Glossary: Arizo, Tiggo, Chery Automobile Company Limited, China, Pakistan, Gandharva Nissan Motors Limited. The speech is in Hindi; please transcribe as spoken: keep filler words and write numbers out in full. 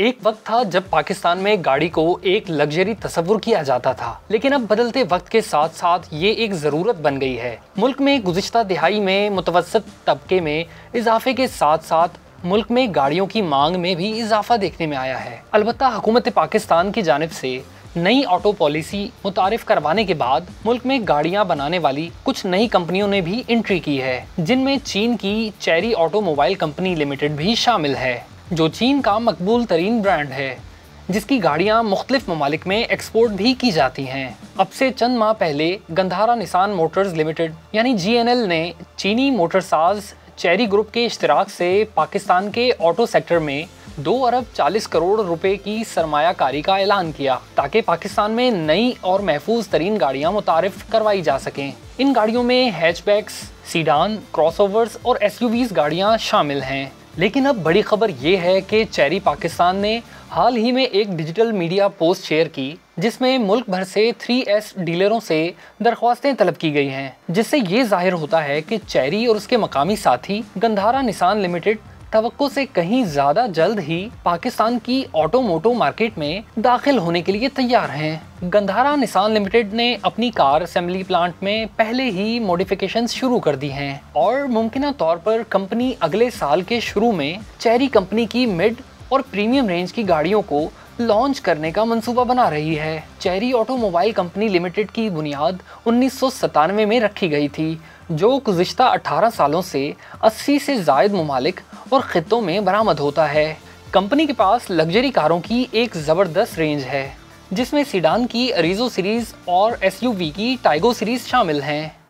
एक वक्त था जब पाकिस्तान में गाड़ी को एक लग्जरी तस्वुर किया जाता था, लेकिन अब बदलते वक्त के साथ साथ ये एक ज़रूरत बन गई है। मुल्क में गुज़िश्ता दिहाई में मुतवसत तबके में इजाफे के साथ साथ मुल्क में गाड़ियों की मांग में भी इजाफा देखने में आया है। अलबत्ता हुकूमत पाकिस्तान की जानिब से नई ऑटो पॉलिसी मुतारिफ करवाने के बाद मुल्क में गाड़ियां बनाने वाली कुछ नई कंपनियों ने भी एंट्री की है, जिनमें चीन की चेरी ऑटोमोबाइल कंपनी लिमिटेड भी शामिल है, जो चीन का मकबूल तरीन ब्रांड है, जिसकी गाड़ियां मुख्तलिफ ममालिक में एक्सपोर्ट भी की जाती हैं। अब से चंद माह पहले गंधारा निसान मोटर्स लिमिटेड यानी जी एन एल ने चीनी मोटरसाज चेरी ग्रुप के इश्तराक से पाकिस्तान के ऑटो सेक्टर में दो अरब चालीस करोड़ रुपए की सरमायाकारी का ऐलान किया, ताकि पाकिस्तान में नई और महफूज तरीन गाड़ियाँ मुतारिफ करवाई जा सकें। इन गाड़ियों में हैचबैक्स, सीडान, क्रॉसओवर्स और एसयूवीज़ गाड़ियाँ शामिल हैं। लेकिन अब बड़ी खबर ये है कि चेरी पाकिस्तान ने हाल ही में एक डिजिटल मीडिया पोस्ट शेयर की, जिसमें मुल्क भर से थ्री एस डीलरों से दरख्वास्तें तलब की गई हैं, जिससे ये जाहिर होता है कि चेरी और उसके मकामी साथी गंधारा निसान लिमिटेड तवक्को से कहीं ज़्यादा जल्द ही पाकिस्तान की ऑटोमोटो मार्केट में दाखिल होने के लिए तैयार हैं। गंधारा निसान लिमिटेड ने अपनी कार असेंबली प्लांट में पहले ही मॉडिफिकेशंस शुरू कर दी हैं और मुमकिन तौर पर कंपनी अगले साल के शुरू में चेरी कंपनी की मिड और प्रीमियम रेंज की गाड़ियों को लॉन्च करने का मंसूबा बना रही है। चेरी ऑटोमोबाइल कंपनी लिमिटेड की बुनियाद उन्नीस सौ सतानवे में रखी गई थी, जो गुज़िश्ता अठारह सालों से अस्सी से ज़ायद ममालिक और ख़ित्तों में बरामद होता है। कंपनी के पास लग्जरी कारों की एक ज़बरदस्त रेंज है, जिसमें सीडान की अरीज़ो सीरीज़ और एसयूवी की टाइगो सीरीज़ शामिल हैं।